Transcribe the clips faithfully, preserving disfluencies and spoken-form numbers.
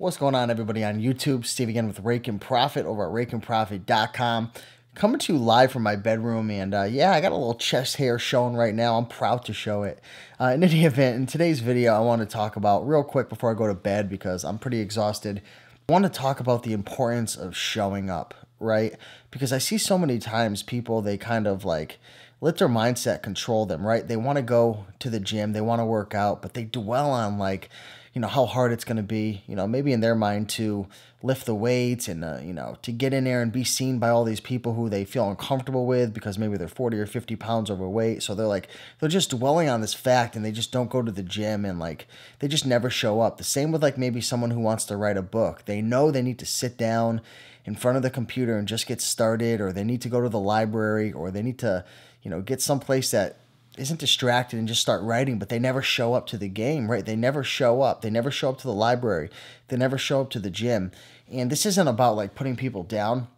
What's going on, everybody, on YouTube? Steve again with Raiken Profit over at raiken profit dot com. Coming to you live from my bedroom, and uh, yeah, I got a little chest hair showing right now. I'm proud to show it. Uh, in any event, in today's video, I want to talk about, real quick before I go to bed because I'm pretty exhausted, I want to talk about the importance of showing up, right? Because I see so many times people, they kind of like let their mindset control them, right? They want to go to the gym, they want to work out, but they dwell on like, you know, how hard it's going to be, you know, maybe in their mind to lift the weights and, uh, you know, to get in there and be seen by all these people who they feel uncomfortable with because maybe they're forty or fifty pounds overweight. So they're like, they're just dwelling on this fact and they just don't go to the gym and like, they just never show up. The same with like maybe someone who wants to write a book. They know they need to sit down in front of the computer and just get started, or they need to go to the library, or they need to, you know, get someplace that isn't distracted and just start writing, but they never show up to the game, right? They never show up. They never show up to the library. They never show up to the gym. And this isn't about like putting people down,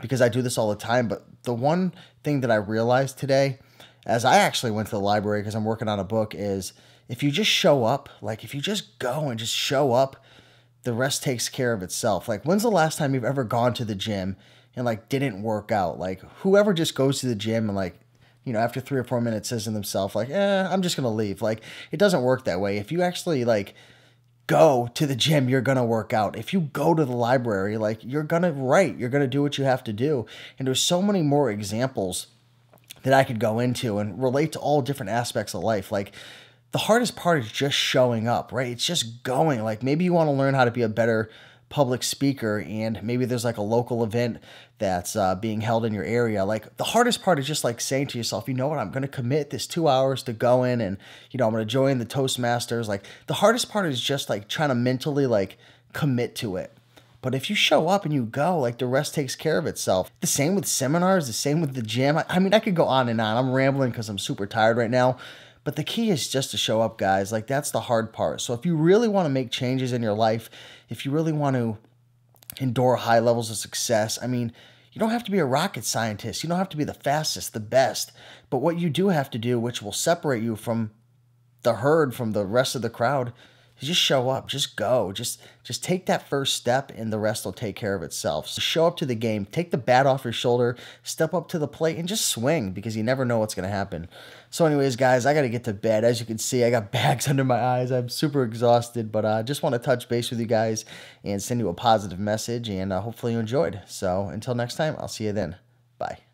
because I do this all the time. But the one thing that I realized today, as I actually went to the library because I'm working on a book, is if you just show up, like if you just go and just show up, the rest takes care of itself. Like, when's the last time you've ever gone to the gym and like didn't work out? Like, whoever just goes to the gym and like, you know, after three or four minutes says to themselves, like, eh, I'm just going to leave. Like, it doesn't work that way. If you actually, like, go to the gym, you're going to work out. If you go to the library, like, you're going to write. You're going to do what you have to do. And there's so many more examples that I could go into and relate to all different aspects of life. Like, the hardest part is just showing up, right? It's just going. Like, maybe you want to learn how to be a better public speaker, and maybe there's like a local event that's uh, being held in your area. Like, the hardest part is just like saying to yourself, you know what, I'm going to commit this two hours to go in and, you know, I'm going to join the Toastmasters. Like, the hardest part is just like trying to mentally like commit to it. But if you show up and you go, like, the rest takes care of itself. The same with seminars, the same with the gym. I, I mean, I could go on and on. I'm rambling because I'm super tired right now. But the key is just to show up, guys. Like, that's the hard part. So if you really want to make changes in your life, if you really want to endure high levels of success, I mean, you don't have to be a rocket scientist. You don't have to be the fastest, the best. But what you do have to do, which will separate you from the herd, from the rest of the crowd, is just show up. Just go. Just, just take that first step, and the rest will take care of itself. So show up to the game. Take the bat off your shoulder. Step up to the plate and just swing, because you never know what's going to happen. So anyways, guys, I got to get to bed. As you can see, I got bags under my eyes. I'm super exhausted, but I uh, just want to touch base with you guys and send you a positive message, and uh, hopefully you enjoyed. So until next time, I'll see you then. Bye.